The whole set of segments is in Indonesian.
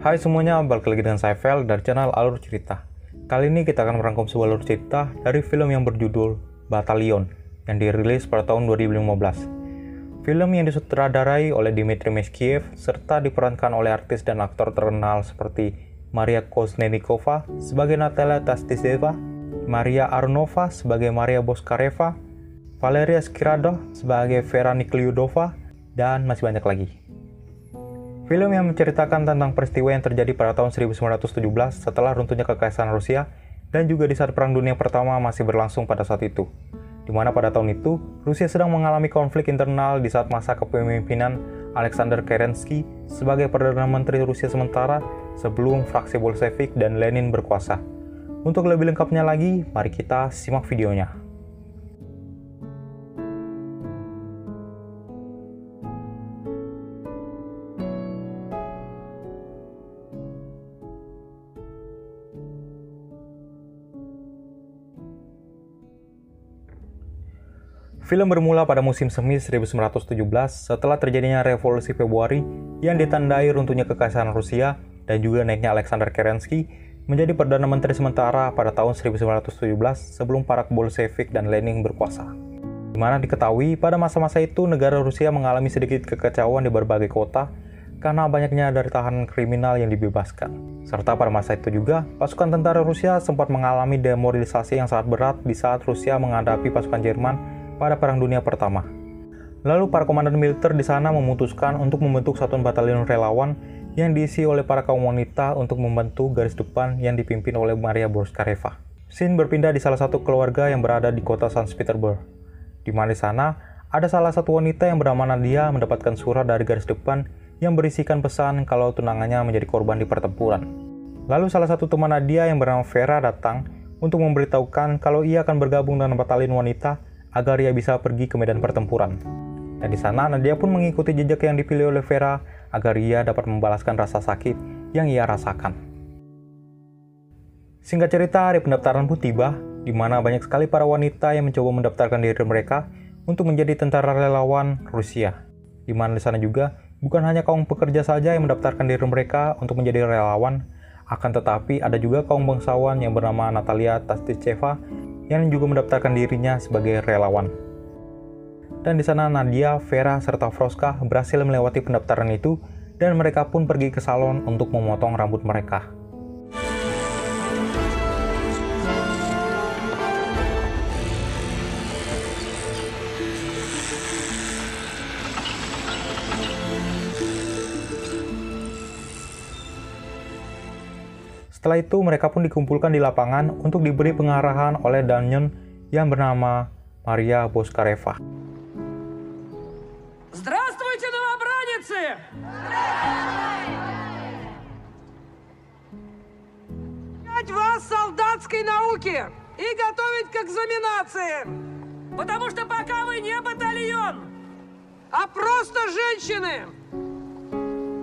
Hai semuanya, balik lagi dengan saya Vel dari channel Alur Cerita. Kali ini kita akan merangkum sebuah alur cerita dari film yang berjudul Battalion yang dirilis pada tahun 2015. Film yang disutradarai oleh Dmitriy Meskhiev serta diperankan oleh artis dan aktor terkenal seperti Maria Kozhevnikova sebagai Natalia Tatishcheva, Mariya Aronova sebagai Maria Bochkareva, Valeriya Shkirando sebagai Vera Neklyudova, dan masih banyak lagi. Film yang menceritakan tentang peristiwa yang terjadi pada tahun 1917 setelah runtuhnya kekaisaran Rusia dan juga di saat Perang Dunia Pertama masih berlangsung pada saat itu. Di mana pada tahun itu, Rusia sedang mengalami konflik internal di saat masa kepemimpinan Alexander Kerensky sebagai Perdana Menteri Rusia sementara sebelum fraksi Bolshevik dan Lenin berkuasa. Untuk lebih lengkapnya lagi, mari kita simak videonya. Film bermula pada musim semi 1917 setelah terjadinya Revolusi Februari yang ditandai runtuhnya kekaisaran Rusia dan juga naiknya Alexander Kerensky menjadi Perdana Menteri sementara pada tahun 1917 sebelum para Bolshevik dan Lenin berkuasa. Di mana diketahui pada masa-masa itu negara Rusia mengalami sedikit kekacauan di berbagai kota karena banyaknya dari tahanan kriminal yang dibebaskan. Serta pada masa itu juga, pasukan tentara Rusia sempat mengalami demoralisasi yang sangat berat di saat Rusia menghadapi pasukan Jerman pada Perang Dunia Pertama. Lalu para komandan militer di sana memutuskan untuk membentuk satuan batalion relawan yang diisi oleh para kaum wanita untuk membantu garis depan yang dipimpin oleh Maria Bochkareva. Scene berpindah di salah satu keluarga yang berada di kota St. Petersburg. Di mana di sana ada salah satu wanita yang bernama Nadia mendapatkan surat dari garis depan yang berisikan pesan kalau tunangannya menjadi korban di pertempuran. Lalu salah satu teman Nadia yang bernama Vera datang untuk memberitahukan kalau ia akan bergabung dengan batalion wanita agar ia bisa pergi ke medan pertempuran. Dan di sana Nadia pun mengikuti jejak yang dipilih oleh Vera agar ia dapat membalaskan rasa sakit yang ia rasakan. Singkat cerita, hari pendaftaran pun tiba, di mana banyak sekali para wanita yang mencoba mendaftarkan diri mereka untuk menjadi tentara relawan Rusia. Di mana di sana juga bukan hanya kaum pekerja saja yang mendaftarkan diri mereka untuk menjadi relawan, akan tetapi ada juga kaum bangsawan yang bernama Natalia Tatishcheva yang juga mendaftarkan dirinya sebagai relawan. Dan di sana Nadia, Vera, serta Vroska berhasil melewati pendaftaran itu dan mereka pun pergi ke salon untuk memotong rambut mereka. Setelah itu, mereka pun dikumpulkan di lapangan untuk diberi pengarahan oleh danyon yang bernama Maria Bochkareva. Здравствуйте, новобранцы! Учить вас солдатской науке и готовить к экзаменации, потому что пока вы не батальон, а просто женщины.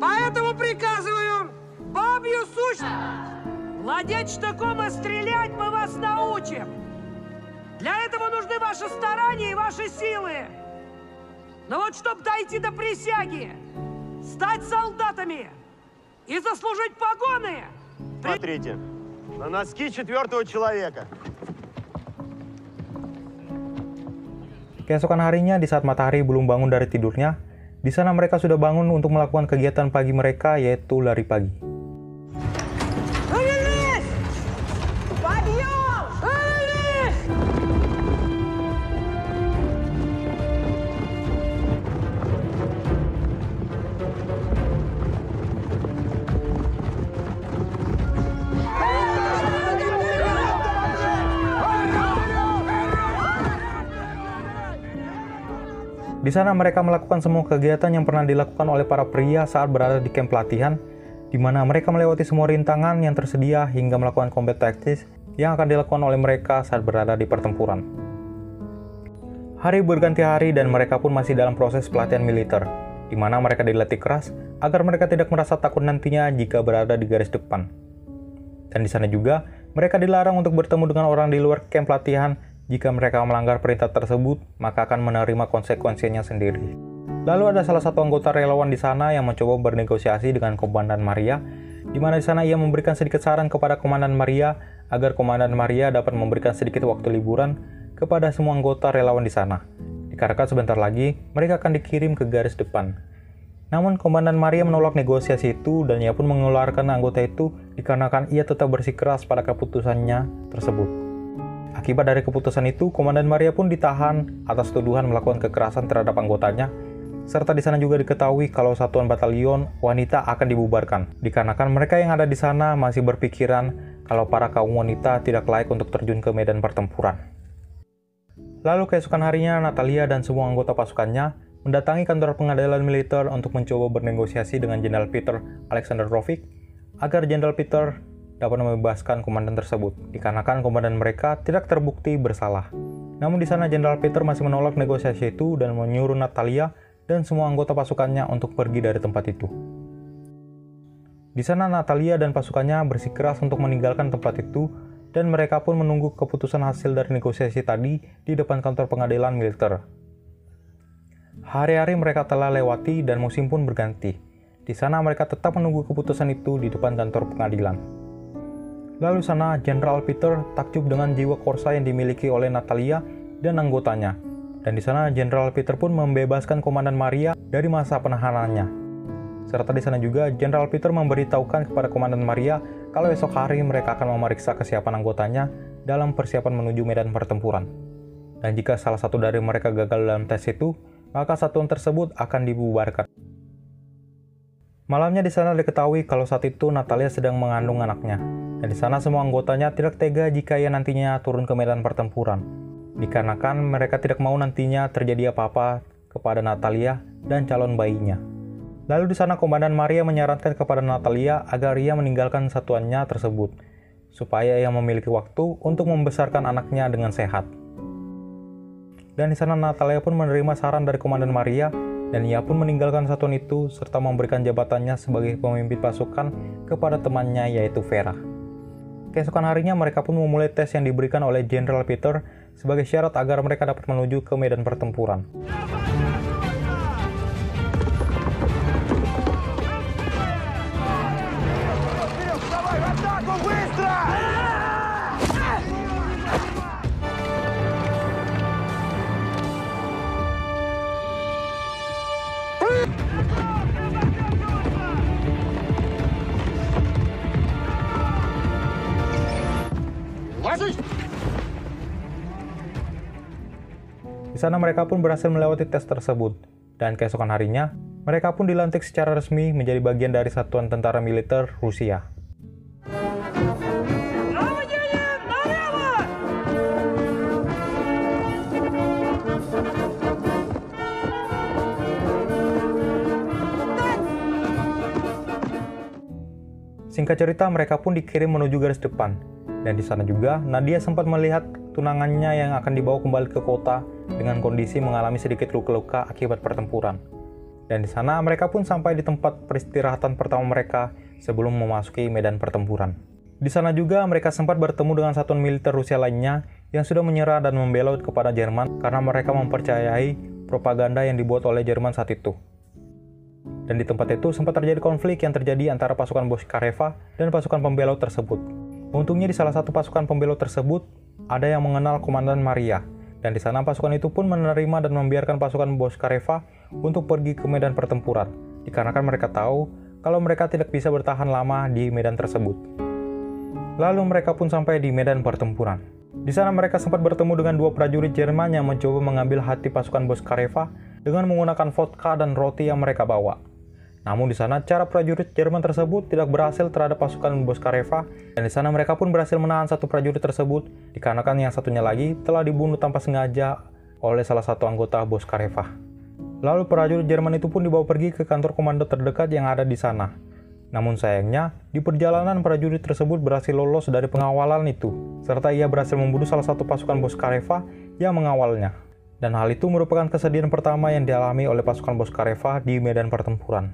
Поэтому приказываю бабью сущность. Владеть штыком и стрелять мы вас научим. Для этого нужны ваши старания и ваши силы. Но вот чтобы дойти до присяги, стать солдатами и заслужить погоны... Смотрите, на носки четвертого человека. Keesokan harinya, di saat matahari belum bangun dari tidurnya, di sana mereka sudah bangun untuk melakukan kegiatan pagi mereka, yaitu lari pagi. Di sana mereka melakukan semua kegiatan yang pernah dilakukan oleh para pria saat berada di kamp pelatihan, di mana mereka melewati semua rintangan yang tersedia hingga melakukan combat tactics yang akan dilakukan oleh mereka saat berada di pertempuran. Hari berganti hari dan mereka pun masih dalam proses pelatihan militer, di mana mereka dilatih keras agar mereka tidak merasa takut nantinya jika berada di garis depan. Dan di sana juga, mereka dilarang untuk bertemu dengan orang di luar kamp pelatihan. Jika mereka melanggar perintah tersebut, maka akan menerima konsekuensinya sendiri. Lalu ada salah satu anggota relawan di sana yang mencoba bernegosiasi dengan komandan Maria di mana di sana ia memberikan sedikit saran kepada Komandan Maria agar Komandan Maria dapat memberikan sedikit waktu liburan kepada semua anggota relawan di sana, dikarenakan sebentar lagi mereka akan dikirim ke garis depan. Namun Komandan Maria menolak negosiasi itu dan ia pun mengeluarkan anggota itu dikarenakan ia tetap bersikeras pada keputusannya tersebut. Akibat dari keputusan itu, Komandan Maria pun ditahan atas tuduhan melakukan kekerasan terhadap anggotanya, serta di sana juga diketahui kalau satuan batalion wanita akan dibubarkan, dikarenakan mereka yang ada di sana masih berpikiran kalau para kaum wanita tidak layak untuk terjun ke medan pertempuran. Lalu keesokan harinya, Natalia dan semua anggota pasukannya mendatangi kantor pengadilan militer untuk mencoba bernegosiasi dengan Jenderal Peter Alexander Rovich agar Jenderal Peter dapat membebaskan komandan tersebut, dikarenakan komandan mereka tidak terbukti bersalah. Namun di sana Jenderal Peter masih menolak negosiasi itu dan menyuruh Natalia dan semua anggota pasukannya untuk pergi dari tempat itu. Di sana Natalia dan pasukannya bersikeras untuk meninggalkan tempat itu dan mereka pun menunggu keputusan hasil dari negosiasi tadi di depan kantor pengadilan militer. Hari-hari mereka telah lewati dan musim pun berganti. Di sana mereka tetap menunggu keputusan itu di depan kantor pengadilan. Lalu sana, Jenderal Peter takjub dengan jiwa korsa yang dimiliki oleh Natalia dan anggotanya. Dan di sana, Jenderal Peter pun membebaskan Komandan Maria dari masa penahanannya. Serta di sana juga, Jenderal Peter memberitahukan kepada Komandan Maria kalau esok hari mereka akan memeriksa kesiapan anggotanya dalam persiapan menuju medan pertempuran. Dan jika salah satu dari mereka gagal dalam tes itu, maka satuan tersebut akan dibubarkan. Malamnya di sana diketahui kalau saat itu Natalia sedang mengandung anaknya. Dan di sana semua anggotanya tidak tega jika ia nantinya turun ke medan pertempuran, dikarenakan mereka tidak mau nantinya terjadi apa-apa kepada Natalia dan calon bayinya. Lalu di sana Komandan Maria menyarankan kepada Natalia agar ia meninggalkan satuannya tersebut, supaya ia memiliki waktu untuk membesarkan anaknya dengan sehat. Dan di sana Natalia pun menerima saran dari Komandan Maria, dan ia pun meninggalkan satuan itu serta memberikan jabatannya sebagai pemimpin pasukan kepada temannya yaitu Vera. Keesokan harinya mereka pun memulai tes yang diberikan oleh Jenderal Peter sebagai syarat agar mereka dapat menuju ke medan pertempuran. Di sana mereka pun berhasil melewati tes tersebut, dan keesokan harinya, mereka pun dilantik secara resmi menjadi bagian dari Satuan Tentara Militer Rusia. Singkat cerita, mereka pun dikirim menuju garis depan, dan di sana juga Nadia sempat melihat tunangannya yang akan dibawa kembali ke kota dengan kondisi mengalami sedikit luka-luka akibat pertempuran. Dan di sana mereka pun sampai di tempat peristirahatan pertama mereka sebelum memasuki medan pertempuran. Di sana juga mereka sempat bertemu dengan satuan militer Rusia lainnya yang sudah menyerah dan membela kepada Jerman karena mereka mempercayai propaganda yang dibuat oleh Jerman saat itu. Dan di tempat itu sempat terjadi konflik yang terjadi antara pasukan Bochkareva dan pasukan pembela tersebut. Untungnya di salah satu pasukan pembela tersebut ada yang mengenal Komandan Maria, dan di sana pasukan itu pun menerima dan membiarkan pasukan Bochkareva untuk pergi ke medan pertempuran, dikarenakan mereka tahu kalau mereka tidak bisa bertahan lama di medan tersebut. Lalu mereka pun sampai di medan pertempuran. Di sana mereka sempat bertemu dengan dua prajurit Jerman yang mencoba mengambil hati pasukan Bochkareva dengan menggunakan vodka dan roti yang mereka bawa. Namun di sana cara prajurit Jerman tersebut tidak berhasil terhadap pasukan Bochkareva, dan di sana mereka pun berhasil menahan satu prajurit tersebut dikarenakan yang satunya lagi telah dibunuh tanpa sengaja oleh salah satu anggota Bochkareva. Lalu prajurit Jerman itu pun dibawa pergi ke kantor komando terdekat yang ada di sana. Namun sayangnya, di perjalanan prajurit tersebut berhasil lolos dari pengawalan itu, serta ia berhasil membunuh salah satu pasukan Bochkareva yang mengawalnya. Dan hal itu merupakan kesedihan pertama yang dialami oleh pasukan Bochkareva di medan pertempuran.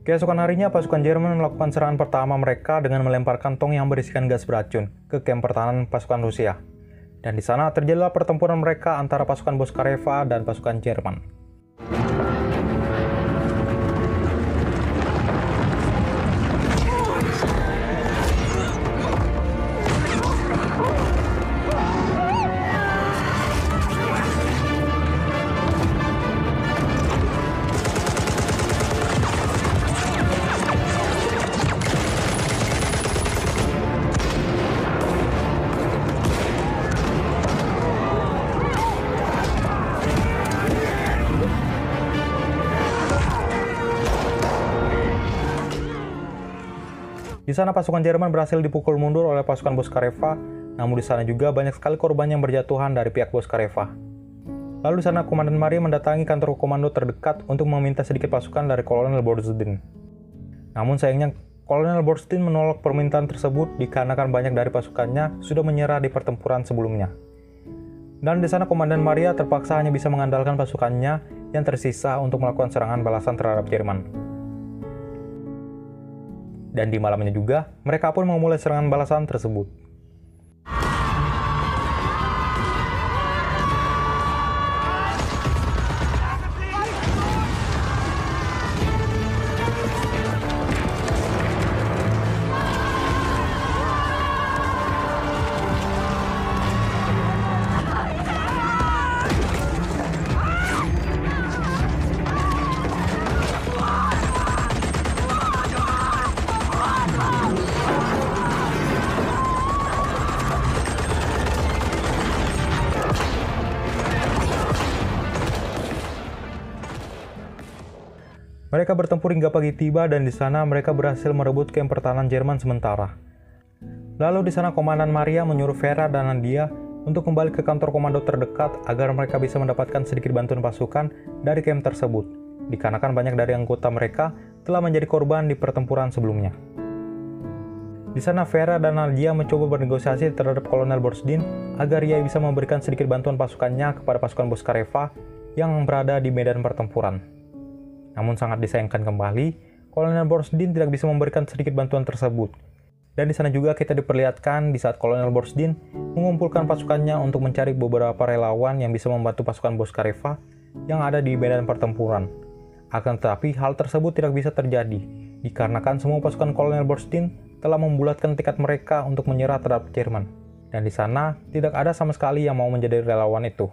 Keesokan harinya, pasukan Jerman melakukan serangan pertama mereka dengan melemparkan tong yang berisikan gas beracun ke kamp pertahanan pasukan Rusia. Dan di sana terjadilah pertempuran mereka antara pasukan Bochkareva dan pasukan Jerman. Di sana pasukan Jerman berhasil dipukul mundur oleh pasukan Bochkareva, namun di sana juga banyak sekali korban yang berjatuhan dari pihak Bochkareva. Lalu di sana Komandan Maria mendatangi kantor komando terdekat untuk meminta sedikit pasukan dari Kolonel Borsdin. Namun sayangnya Kolonel Borstin menolak permintaan tersebut dikarenakan banyak dari pasukannya sudah menyerah di pertempuran sebelumnya. Dan di sana Komandan Maria terpaksa hanya bisa mengandalkan pasukannya yang tersisa untuk melakukan serangan balasan terhadap Jerman. Dan di malamnya juga, mereka pun memulai serangan balasan tersebut. Mereka bertempur hingga pagi tiba dan di sana mereka berhasil merebut kamp pertahanan Jerman sementara. Lalu di sana Komandan Maria menyuruh Vera dan Nadia untuk kembali ke kantor komando terdekat agar mereka bisa mendapatkan sedikit bantuan pasukan dari kamp tersebut, dikarenakan banyak dari anggota mereka telah menjadi korban di pertempuran sebelumnya. Di sana Vera dan Nadia mencoba bernegosiasi terhadap Kolonel Borsdin agar ia bisa memberikan sedikit bantuan pasukannya kepada pasukan Bochkareva yang berada di medan pertempuran. Namun sangat disayangkan kembali, Kolonel Borsdin tidak bisa memberikan sedikit bantuan tersebut. Dan di sana juga kita diperlihatkan di saat Kolonel Borsdin mengumpulkan pasukannya untuk mencari beberapa relawan yang bisa membantu pasukan Bochkareva yang ada di medan pertempuran. Akan tetapi hal tersebut tidak bisa terjadi, dikarenakan semua pasukan Kolonel Borsdin telah membulatkan tekad mereka untuk menyerah terhadap Jerman. Dan di sana tidak ada sama sekali yang mau menjadi relawan itu.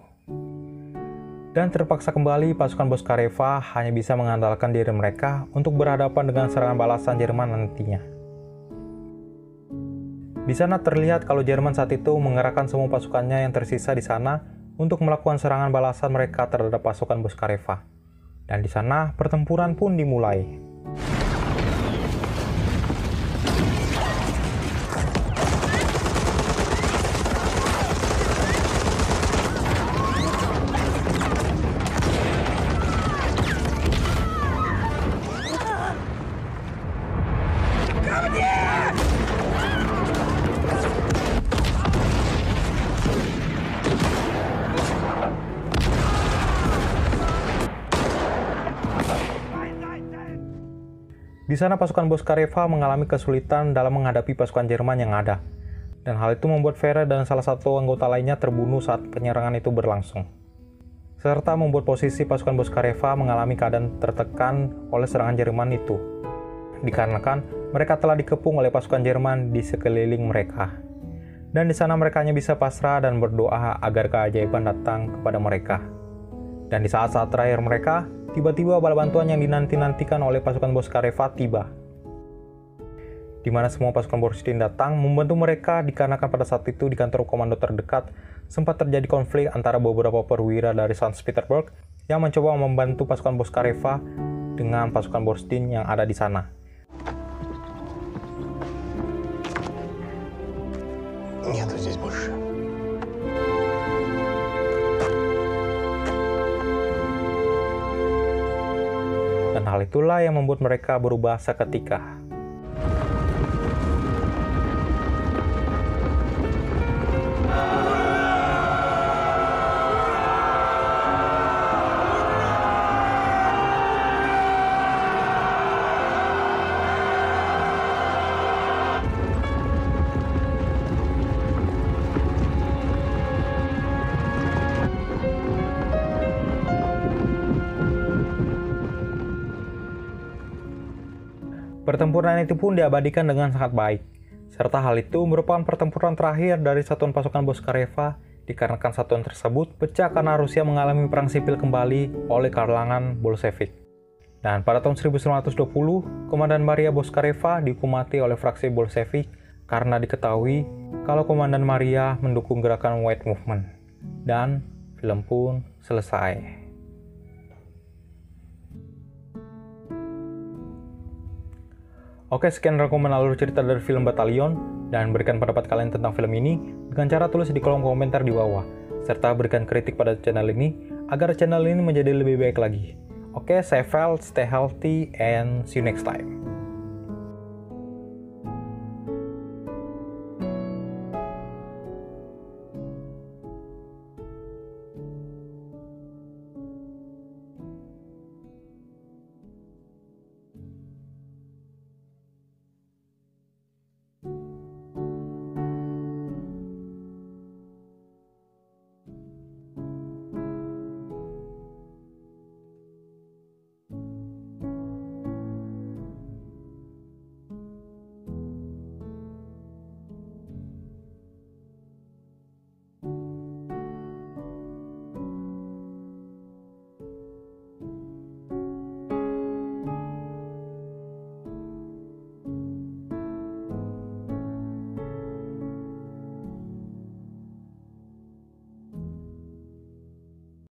Dan terpaksa kembali pasukan Bochkareva hanya bisa mengandalkan diri mereka untuk berhadapan dengan serangan balasan Jerman nantinya. Di sana terlihat kalau Jerman saat itu mengerahkan semua pasukannya yang tersisa di sana untuk melakukan serangan balasan mereka terhadap pasukan Bochkareva. Dan di sana pertempuran pun dimulai. Di sana pasukan Bochkareva mengalami kesulitan dalam menghadapi pasukan Jerman yang ada. Dan hal itu membuat Vera dan salah satu anggota lainnya terbunuh saat penyerangan itu berlangsung. Serta membuat posisi pasukan Bochkareva mengalami keadaan tertekan oleh serangan Jerman itu. Dikarenakan mereka telah dikepung oleh pasukan Jerman di sekeliling mereka. Dan di sana mereka hanya bisa pasrah dan berdoa agar keajaiban datang kepada mereka. Dan di saat-saat terakhir mereka, tiba-tiba bala bantuan yang dinanti-nantikan oleh pasukan Bochkareva tiba. Di mana semua pasukan Borstin datang membantu mereka dikarenakan pada saat itu di kantor komando terdekat sempat terjadi konflik antara beberapa perwira dari St. Petersburg yang mencoba membantu pasukan Bochkareva dengan pasukan Borstin yang ada di sana. Hal itulah yang membuat mereka berubah seketika. Pertempuran itu pun diabadikan dengan sangat baik, serta hal itu merupakan pertempuran terakhir dari satuan pasukan Bochkareva dikarenakan satuan tersebut pecah karena Rusia mengalami perang sipil kembali oleh kalangan Bolshevik. Dan pada tahun 1920, Komandan Maria Bochkareva dihukum mati oleh fraksi Bolshevik karena diketahui kalau Komandan Maria mendukung gerakan White Movement. Dan film pun selesai. Oke, sekian rangkuman alur cerita dari film Battalion, dan berikan pendapat kalian tentang film ini dengan cara tulis di kolom komentar di bawah, serta berikan kritik pada channel ini agar channel ini menjadi lebih baik lagi. Oke, saya Val, stay healthy, and see you next time.